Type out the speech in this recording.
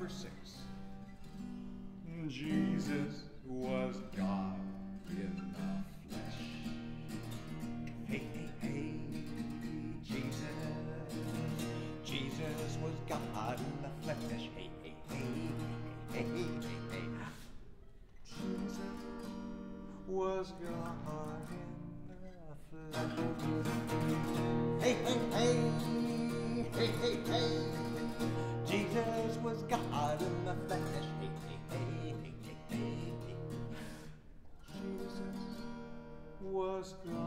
number 6. Jesus was God in the flesh. Hey, hey, hey, Jesus. Jesus was God in the flesh. Hey, hey, hey, hey, hey, hey. Jesus was God in the flesh. Hey, hey, hey, hey, hey, hey. Jesus was God in the flesh. Hey, hey, hey, hey, hey, hey. Jesus was God.